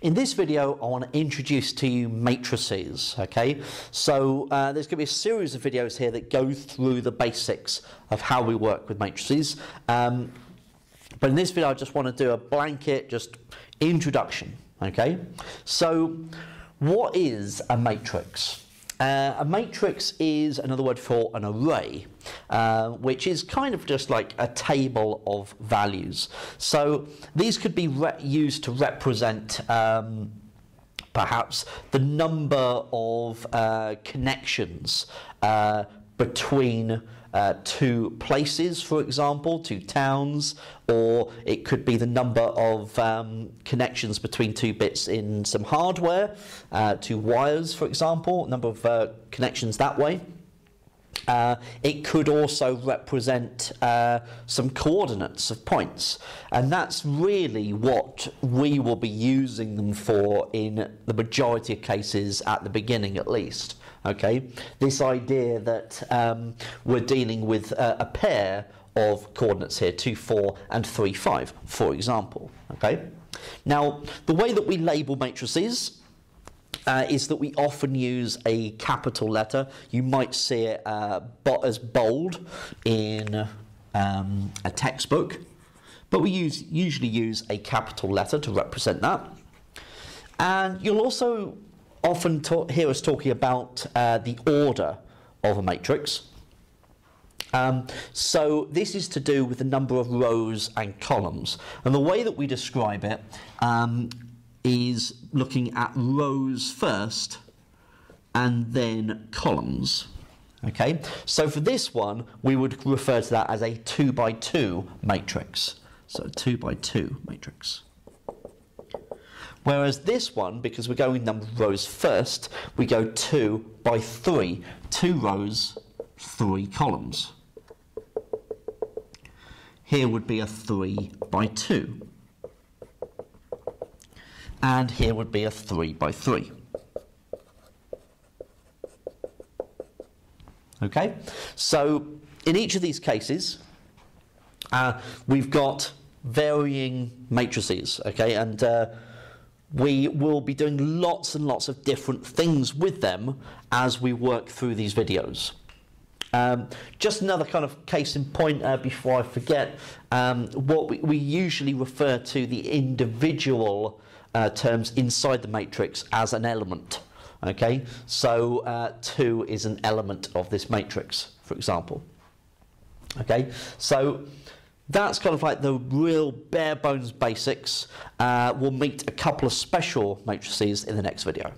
In this video, I want to introduce to you matrices, okay? So there's going to be a series of videos here that go through the basics of how we work with matrices. But in this video, I just want to do a blanket, just introduction, okay? So what is a matrix? A matrix is another word for an array, which is kind of just like a table of values. So these could be used to represent perhaps the number of connections between two places, for example, two towns, or it could be the number of connections between two bits in some hardware, two wires, for example, number of connections that way. It could also represent some coordinates of points, and that's really what we will be using them for in the majority of cases at the beginning, at least. Okay, this idea that we're dealing with a pair of coordinates here, 2, 4 and 3, 5, for example. Okay, now the way that we label matrices is that we often use a capital letter. You might see it as bold in a textbook, but we usually use a capital letter to represent that. And you'll also often hear us talking about the order of a matrix. So this is to do with the number of rows and columns. And the way that we describe it is looking at rows first and then columns. Okay, so for this one, we would refer to that as a 2 by 2 matrix. So 2 by 2 matrix. Whereas this one, because we're going number of rows first, we go 2 by 3, 2 rows, 3 columns. Here would be a 3 by 2. And here would be a 3 by 3. Okay, so in each of these cases, we've got varying matrices, okay, and we will be doing lots and lots of different things with them as we work through these videos. Just another kind of case in point before I forget, what we usually refer to the individual terms inside the matrix as an element. Okay, so 2 is an element of this matrix, for example. Okay, so that's kind of like the real bare bones basics. We'll meet a couple of special matrices in the next video.